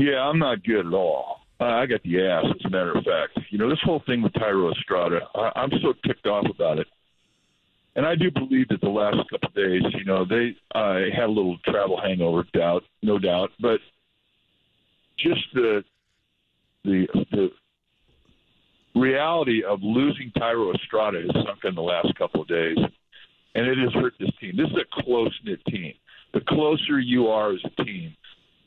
Yeah, I'm not good at all. I got the ass, as a matter of fact. You know, this whole thing with Thairo Estrada, I'm so ticked off about it. And I do believe that the last couple of days, you know, they had a little travel hangover, no doubt. But just the reality of losing Thairo Estrada has sunk in the last couple of days, and it has hurt this team. This is a close-knit team. The closer you are as a team,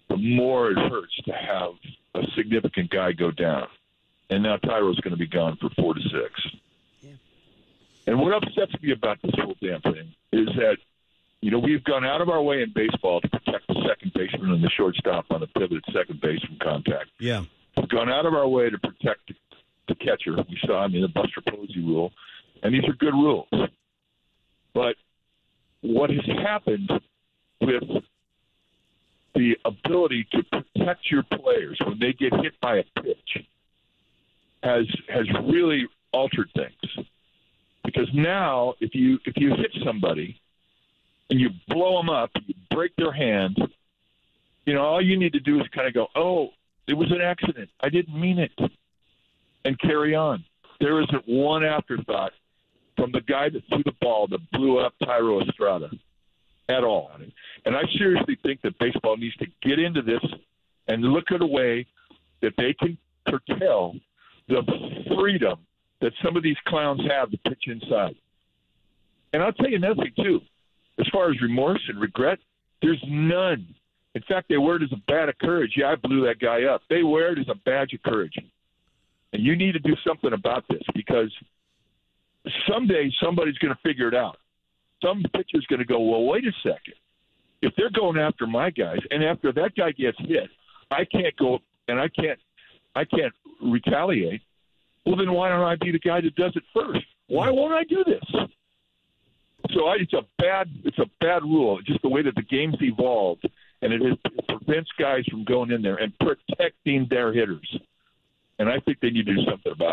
the more it hurts to have a significant guy go down. And now Tyro's going to be gone for 4 to 6. And what upsets me about this whole damn thing is that, you know, we've gone out of our way in baseball to protect the second baseman and the shortstop on the pivot second base from contact. Yeah. We've gone out of our way to protect the catcher. We saw him in the Buster Posey rule. And these are good rules. But what has happened with the ability to protect your players when they get hit by a pitch has really altered things. Because now, if you hit somebody and you blow them up, you break their hand, you know, all you need to do is kind of go, oh, it was an accident. I didn't mean it. And carry on. There isn't one afterthought from the guy that threw the ball that blew up Thairo Estrada at all. And I seriously think that baseball needs to get into this and look at a way that they can curtail the freedom that some of these clowns have to pitch inside. And I'll tell you another thing, too. As far as remorse and regret, there's none. In fact, they wear it as a badge of courage. Yeah, I blew that guy up. They wear it as a badge of courage. And you need to do something about this, because someday somebody's going to figure it out. Some pitcher's going to go, well, wait a second. If they're going after my guys, and after that guy gets hit, I can't go and I can't retaliate. Well, then why don't I be the guy that does it first? Why won't I do this? So it's a bad rule, just the way that the game's evolved, and it prevents guys from going in there and protecting their hitters. And I think they need to do something about it.